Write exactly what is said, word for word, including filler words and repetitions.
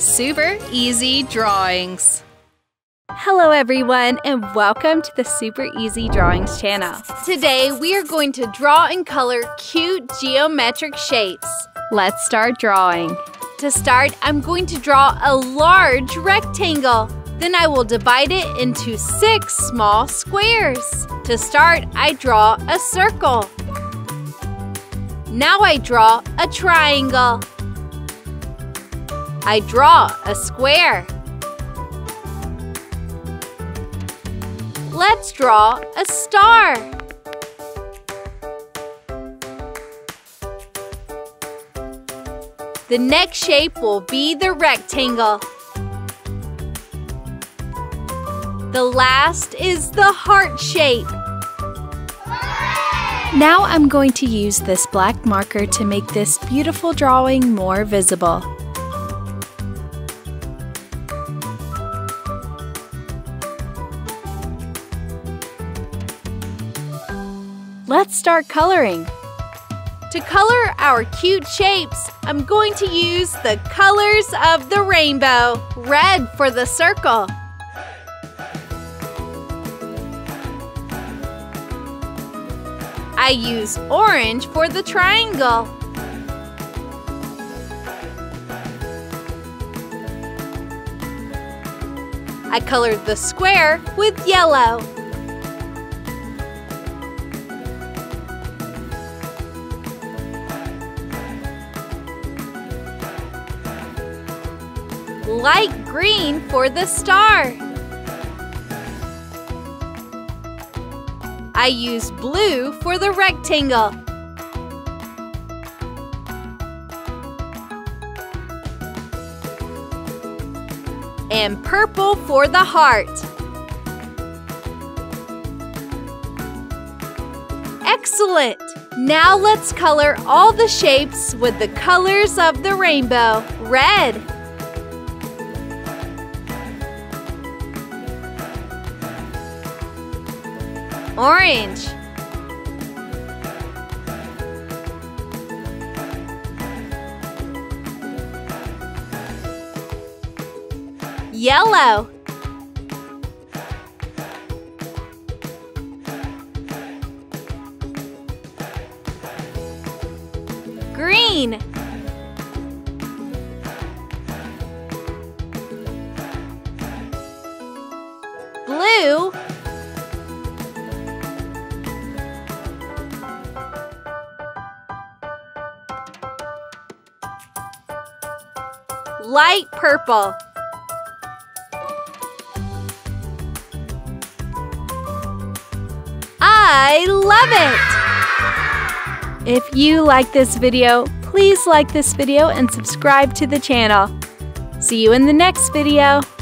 Super Easy Drawings. Hello everyone, and welcome to the Super Easy Drawings channel. Today we are going to draw and color cute geometric shapes. Let's start drawing. To start, I'm going to draw a large rectangle. Then I will divide it into six small squares. To start, I draw a circle. Now I draw a triangle. I draw a square. Let's draw a star. The next shape will be the rectangle. The last is the heart shape. Now I'm going to use this black marker to make this beautiful drawing more visible. Let's start coloring. To color our cute shapes, I'm going to use the colors of the rainbow. Red for the circle. I use orange for the triangle. I colored the square with yellow. Light green for the star. I use blue for the rectangle. And purple for the heart. Excellent! Now let's color all the shapes with the colors of the rainbow. Red. Orange. Yellow. Green. Blue. Light purple. I love it! If you like this video, please like this video and subscribe to the channel. See you in the next video.